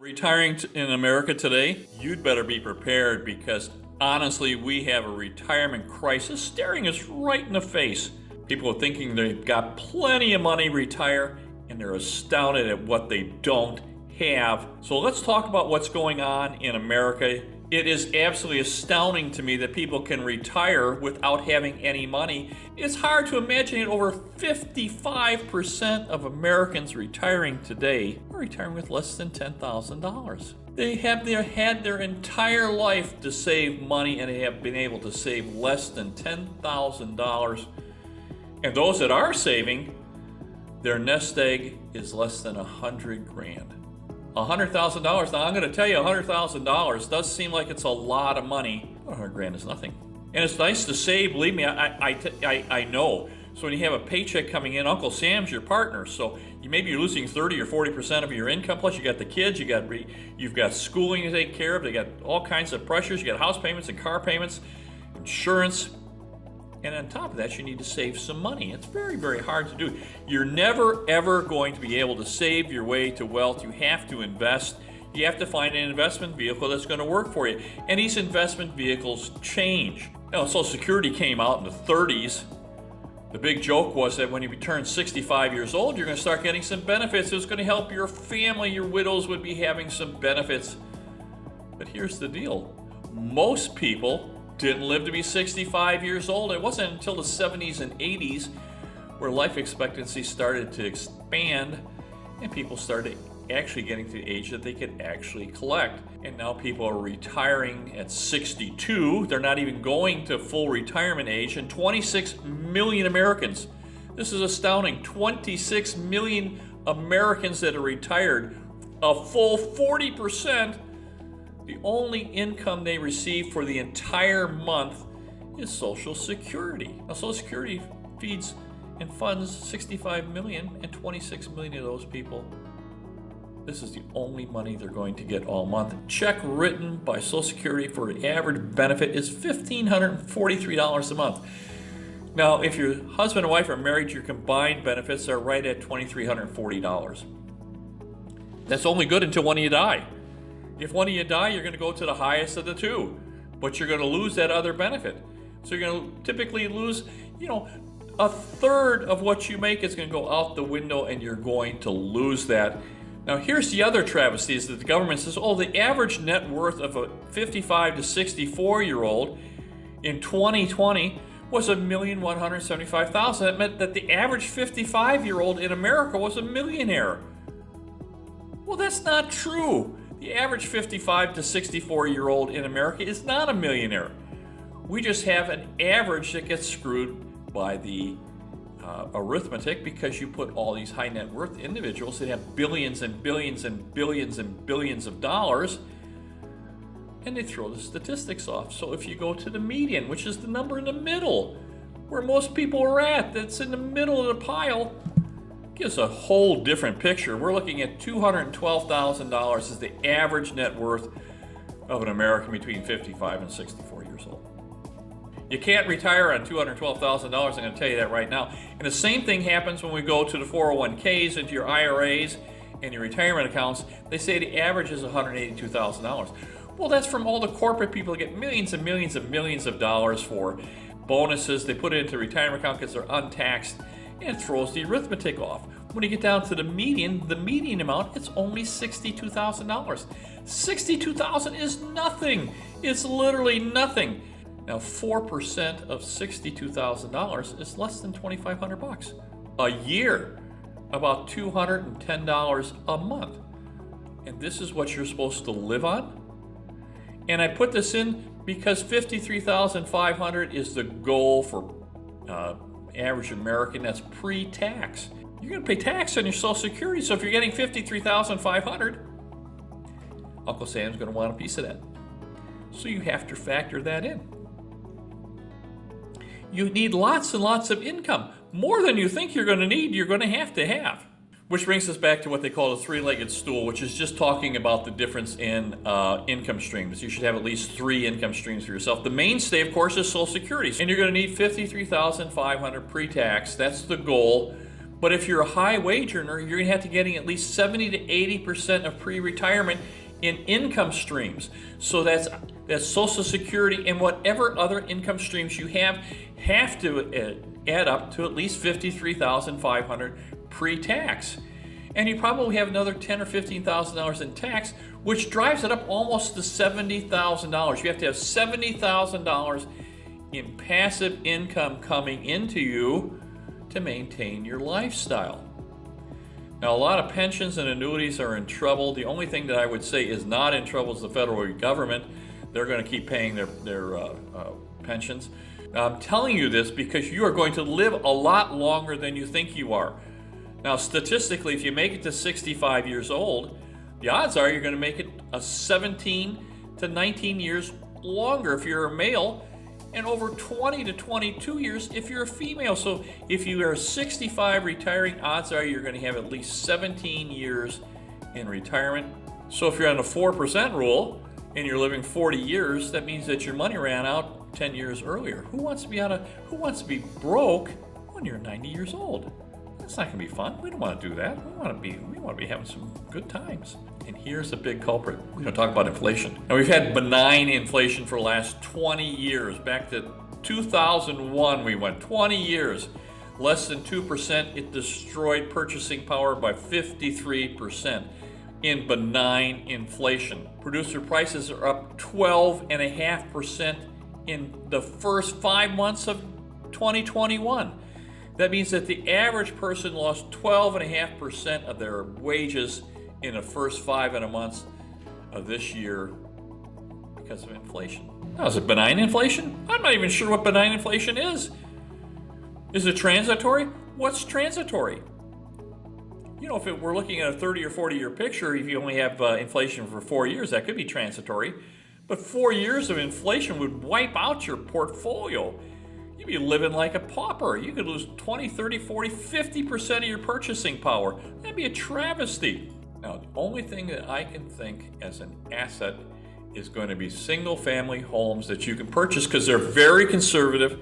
Retiring in America today, you'd better be prepared because honestly, we have a retirement crisis staring us right in the face. People are thinking they've got plenty of money to retire, and they're astounded at what they don't have. So let's talk about what's going on in America. It is absolutely astounding to me that people can retire without having any money. It's hard to imagine it. Over 55% of Americans retiring today are retiring with less than $10,000. They have had their entire life to save money, and they have been able to save less than $10,000. And those that are saving, their nest egg is less than $100,000. $100,000. Now I'm going to tell you, $100,000 does seem like it's a lot of money. $100,000 is nothing, and it's nice to save. Believe me, I know. So when you have a paycheck coming in, Uncle Sam's your partner. So maybe you're losing 30 or 40% of your income. Plus you got the kids, you've got schooling to take care of. They got all kinds of pressures. You got house payments and car payments, insurance, and on top of that, you need to save some money. It's very, very hard to do. You're never, ever going to be able to save your way to wealth. You have to invest. You have to find an investment vehicle that's going to work for you. And these investment vehicles change. You know, Social Security came out in the 30s. The big joke was that when you turn 65 years old, you're going to start getting some benefits. It's going to help your family. Your widows would be having some benefits. But here's the deal. Most people didn't live to be 65 years old. It wasn't until the 70s and 80s where life expectancy started to expand and people started actually getting to the age that they could actually collect. And now people are retiring at 62. They're not even going to full retirement age. And 26 million Americans, this is astounding, 26 million Americans that are retired, a full 40%. The only income they receive for the entire month is Social Security. Now, Social Security feeds and funds 65 million, and 26 million of those people, this is the only money they're going to get all month. A check written by Social Security for an average benefit is $1,543 a month. Now, if your husband and wife are married, your combined benefits are right at $2,340. That's only good until one of you die. If one of you die, you're going to go to the highest of the two, but you're going to lose that other benefit. So you're going to typically lose, you know, a third of what you make is going to go out the window, and you're going to lose that. Now, here's the other travesty, is that the government says, oh, the average net worth of a 55 to 64-year-old in 2020 was $1,175,000. That meant that the average 55-year-old in America was a millionaire. Well, that's not true. The average 55 to 64-year-old in America is not a millionaire. We just have an average that gets screwed by the arithmetic, because you put all these high net worth individuals that have billions and billions and billions and billions of dollars, and they throw the statistics off. So if you go to the median, which is the number in the middle, where most people are at, that's in the middle of the pile, gives a whole different picture. We're looking at $212,000 as the average net worth of an American between 55 and 64 years old. You can't retire on $212,000, I'm going to tell you that right now. And the same thing happens when we go to the 401ks and to your IRAs and your retirement accounts. They say the average is $182,000. Well, that's from all the corporate people that get millions and millions and millions of dollars for bonuses. They put it into retirement account because they're untaxed, and it throws the arithmetic off. When you get down to the median amount, it's only $62,000. $62,000 is nothing. It's literally nothing. Now, 4% of $62,000 is less than $2,500 a year, about $210 a month. And this is what you're supposed to live on? And I put this in because $53,500 is the goal for average American. That's pre-tax. You're going to pay tax on your Social Security. So if you're getting $53,500, Uncle Sam's going to want a piece of that. So you have to factor that in. You need lots and lots of income. More than you think you're going to need, you're going to have. Which brings us back to what they call a three-legged stool, which is just talking about the difference in income streams. You should have at least three income streams for yourself. The mainstay, of course, is Social Security. And you're going to need $53,500 pre-tax. That's the goal. But if you're a high wage earner, you're going to have to getting at least 70 to 80% of pre-retirement in income streams. So that's Social Security and whatever other income streams you have to add up to at least $53,500 pre-tax. And you probably have another $10,000 or $15,000 in tax, which drives it up almost to $70,000. You have to have $70,000 in passive income coming into you to maintain your lifestyle. Now, a lot of pensions and annuities are in trouble. The only thing that I would say is not in trouble is the federal government. They're going to keep paying their pensions. Now, I'm telling you this because you are going to live a lot longer than you think you are. Now, statistically, if you make it to 65 years old, the odds are you're going to make it a 17 to 19 years longer if you're a male, and over 20 to 22 years if you're a female. So if you are 65 retiring, odds are you're going to have at least 17 years in retirement. So if you're on the 4% rule and you're living 40 years, that means that your money ran out 10 years earlier. Who wants to be broke when you're 90 years old? That's not going to be fun. We don't want to do that. We want to be having some good times. And here's the big culprit. We're going to talk about inflation. Now, we've had benign inflation for the last 20 years. Back to 2001, we went 20 years. Less than 2%, it destroyed purchasing power by 53% in benign inflation. Producer prices are up 12.5% in the first 5 months of 2021. That means that the average person lost 12.5% of their wages in the first 5 months of this year because of inflation. Now, is it benign inflation? I'm not even sure what benign inflation is. Is it transitory? What's transitory? You know, if we're looking at a 30 or 40 year picture, if you only have inflation for 4 years, that could be transitory. But 4 years of inflation would wipe out your portfolio. You'd be living like a pauper. You could lose 20, 30, 40, 50% of your purchasing power. That'd be a travesty. Now, the only thing that I can think as an asset is going to be single family homes that you can purchase because they're very conservative.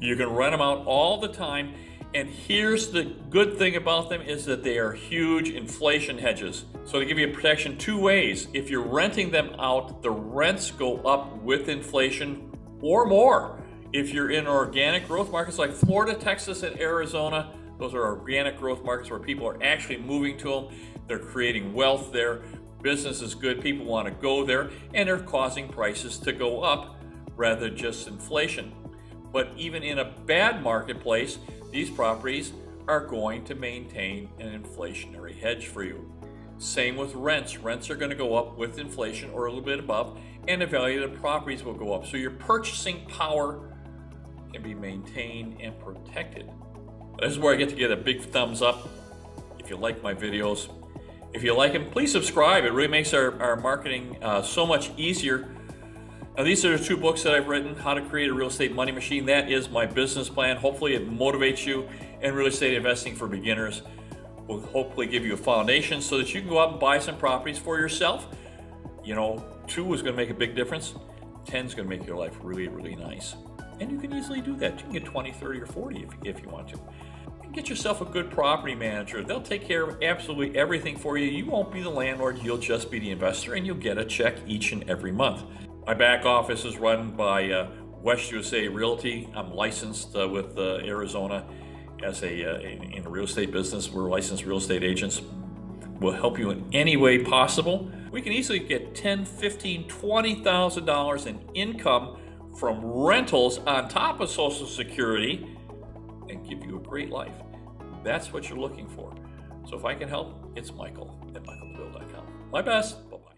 You can rent them out all the time. And here's the good thing about them is that they are huge inflation hedges. So they give you protection two ways. If you're renting them out, the rents go up with inflation or more. If you're in organic growth markets like Florida, Texas, and Arizona, those are organic growth markets where people are actually moving to them. They're creating wealth there. Business is good. People want to go there, and they're causing prices to go up rather than just inflation. But even in a bad marketplace, these properties are going to maintain an inflationary hedge for you. Same with rents. Rents are going to go up with inflation or a little bit above, and the value of the properties will go up. So your purchasing power can be maintained and protected. This is where I get to get a big thumbs up if you like my videos. If you like them, please subscribe. It really makes our marketing so much easier. Now, these are the two books that I've written, How to Create a Real Estate Money Machine. That is my business plan. Hopefully it motivates you, and Real Estate Investing for Beginners will hopefully give you a foundation so that you can go out and buy some properties for yourself. You know, 2 is going to make a big difference. 10 is going to make your life really, really nice. And you can easily do that. You can get 20, 30, or 40 if you want to. And get yourself a good property manager. They'll take care of absolutely everything for you. You won't be the landlord. You'll just be the investor, and you'll get a check each and every month. My back office is run by West USA Realty. I'm licensed with Arizona as in a real estate business. We're licensed real estate agents. We'll help you in any way possible. We can easily get $10,000, $15,000, $20,000 in income from rentals on top of Social Security and give you a great life. That's what you're looking for. So if I can help, it's Michael at michaeldouville.com. My best. Bye-bye.